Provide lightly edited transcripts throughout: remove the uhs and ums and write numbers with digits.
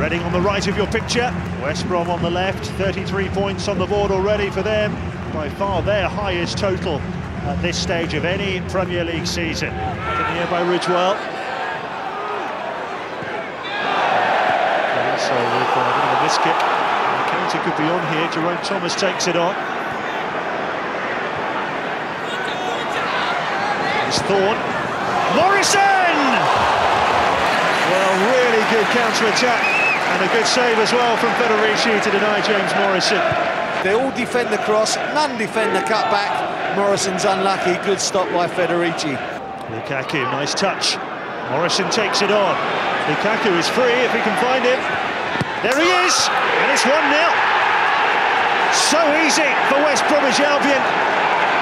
Reading on the right of your picture, West Brom on the left, 33 points on the board already for them, by far their highest total at this stage of any Premier League season. Taken here by Ridgewell. So with a bit of a miss kick, the counter could be on here. Jerome Thomas takes it on. It's Thorne. Morrison! Well, really good counter-attack and a good save as well from Federici to deny James Morrison. They all defend the cross, none defend the cutback. Morrison's unlucky, good stop by Federici. Lukaku, nice touch. Morrison takes it on. Lukaku is free if he can find him. There he is, and it's 1-0. So easy for West Bromwich Albion.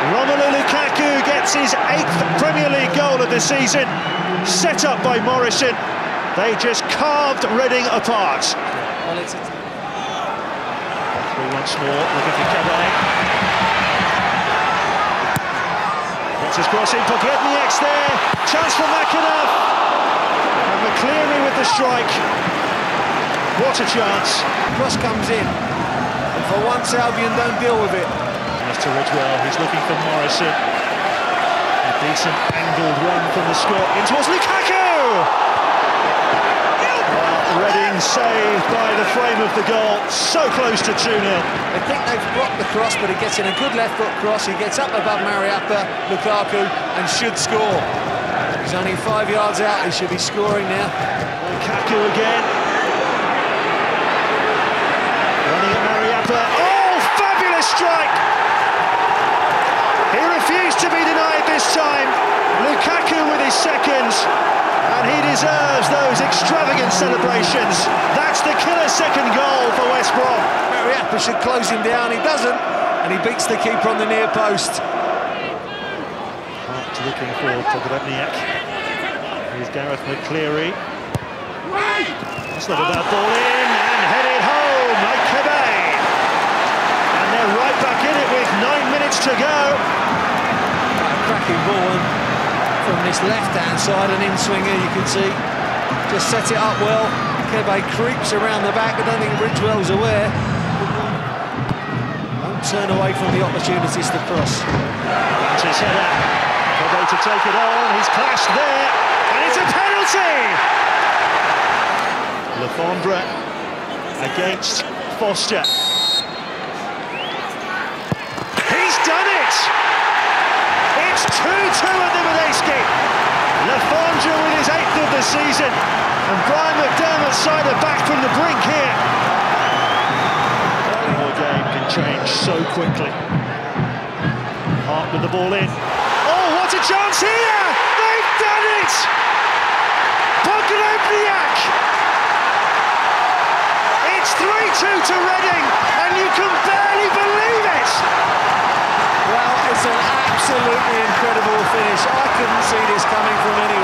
Romelu Lukaku gets his 8th Premier League goal of the season, set up by Morrison. They just carved Reading apart. Well, it's through once more, looking for Kebe. That's his cross in. Pogrebnyak there. Chance for Makinov. And McCleary with the strike. What a chance. Cross comes in. And for once, Albion don't deal with it. That's to Ridgewell, who's looking for Morrison. A decent angled run from the Scot. In towards Lukaku! Reading saved by the frame of the goal, so close to 2-0. I think they've blocked the cross, but he gets in a good left foot cross. He gets up above Mariapa, Lukaku, and should score. He's only 5 yards out, he should be scoring now. Lukaku again. Running at Mariapa. Oh, fabulous strike! He refused to be denied this time. Lukaku with his seconds. And he deserves those extravagant celebrations. That's the killer second goal for West Brom. Mariapa should close him down, he doesn't. And he beats the keeper on the near post. Hart looking for Pogrebnyak. Here's Gareth McCleary. That's not a bad ball in, and headed home by Kebe. And they're right back in it with 9 minutes to go. Cracking ball from this left-hand side, an in-swinger, you can see. Just set it up well. Kebe creeps around the back. I don't think Ridgewell's aware. Won't turn away from the opportunities to cross. That's his header. Kebe to take it on. He's clashed there. And it's a penalty! Le Fondre against Foster. He's done it! It's 2-2 at the Le Fondre with his 8th of the season, and Brian McDermott's side are back from the brink here. The whole game can change so quickly. Hart with the ball in. Oh, what a chance here! They've done it! Pogrebnyak! It's 3-2 to Reading, and you can barely believe it! Well, it's an absolutely incredible finish. I couldn't see this coming from any